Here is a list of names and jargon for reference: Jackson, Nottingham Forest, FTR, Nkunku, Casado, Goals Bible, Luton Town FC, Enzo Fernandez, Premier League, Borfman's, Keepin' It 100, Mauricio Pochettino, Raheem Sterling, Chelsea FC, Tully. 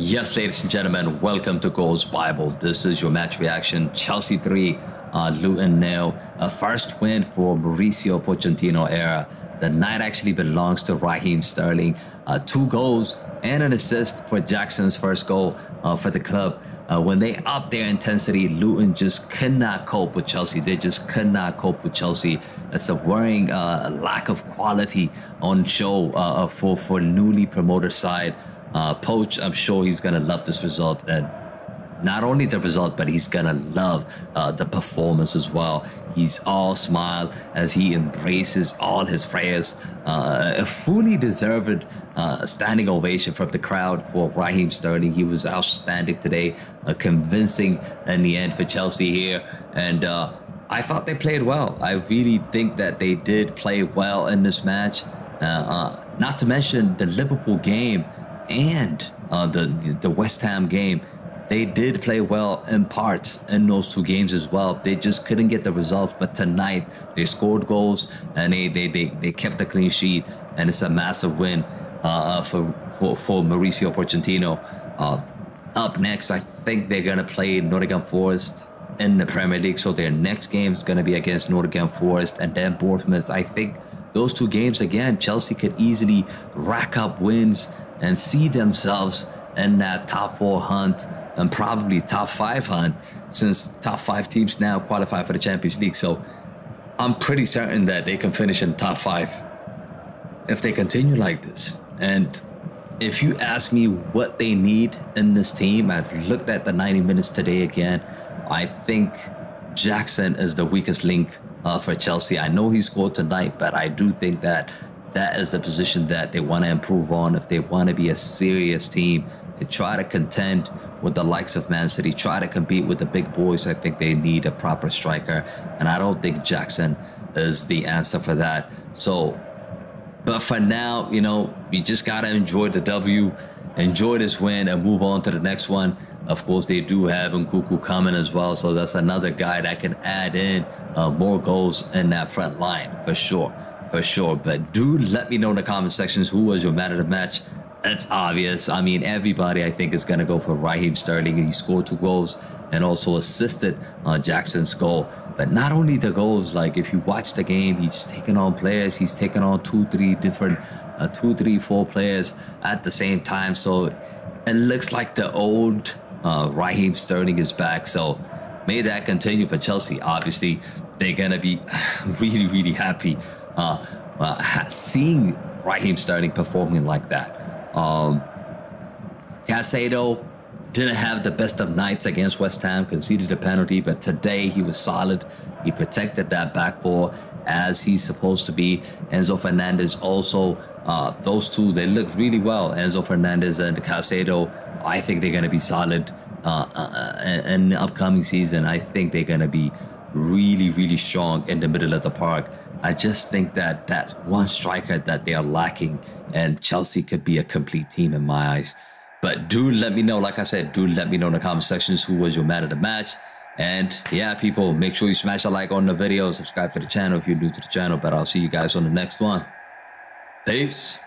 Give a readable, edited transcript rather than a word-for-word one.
Yes, ladies and gentlemen, welcome to Goals Bible. This is your match reaction. Chelsea 3, Luton 0. A first win for Mauricio Pochettino era. The night actually belongs to Raheem Sterling. 2 goals and an assist for Jackson's first goal for the club. When they upped their intensity, Luton just could not cope with Chelsea. They just could not cope with Chelsea. That's a worrying lack of quality on show for newly promoted side. Poch, I'm sure he's going to love this result, and not only the result, but he's going to love the performance as well. He's all smile as he embraces all his players. A fully deserved standing ovation from the crowd for Raheem Sterling. He was outstanding today, convincing in the end for Chelsea here. And I thought they played well. I really think that they did play well in this match. Not to mention the Liverpool game and the West Ham game. They did play well in parts in those 2 games as well. They just couldn't get the results. But tonight, they scored goals and they kept the clean sheet. And it's a massive win for Mauricio Pochettino. Up next, I think they're going to play Nottingham Forest in the Premier League. So their next game is going to be against Nottingham Forest and then Borfman's. I think those 2 games, again, Chelsea could easily rack up wins and see themselves in that top 4 hunt and probably top 5 hunt, since top 5 teams now qualify for the Champions League. So I'm pretty certain that they can finish in top 5 if they continue like this. And if you ask me what they need in this team, I've looked at the 90 minutes today again. I think Jackson is the weakest link for Chelsea. I know he scored tonight, but I do think that that is the position that they want to improve on if they want to be a serious team. They try to contend with the likes of Man City, try to compete with the big boys. I think they need a proper striker, and I don't think Jackson is the answer for that. So, but for now, you know, you just got to enjoy the W, enjoy this win, and move on to the next one. Of course, they do have Nkunku coming as well, so that's another guy that can add in more goals in that front line, for sure. For sure. But do let me know in the comment sections who was your man of the match. It's obvious. I mean, everybody, I think, is going to go for Raheem Sterling. He scored 2 goals and also assisted Jackson's goal. But not only the goals, like if you watch the game, he's taking on players. He's taking on 2, 3, 4 players at the same time. So it looks like the old Raheem Sterling is back. So may that continue for Chelsea. Obviously, they're going to be really, really happy seeing Raheem Sterling performing like that. Casado didn't have the best of nights against West Ham, conceded a penalty, but today he was solid. He protected that back four as he's supposed to be. Enzo Fernandez also, those two, they looked really well. Enzo Fernandez and Casado, I think they're going to be solid in the upcoming season. I think they're going to be really, really strong in the middle of the park. I just think that that's one striker that they are lacking, and Chelsea could be a complete team in my eyes. But do let me know, like I said, do let me know in the comment sections who was your man of the match. And yeah, people, make sure you smash a like on the video, subscribe to the channel if you're new to the channel, but I'll see you guys on the next one. Peace.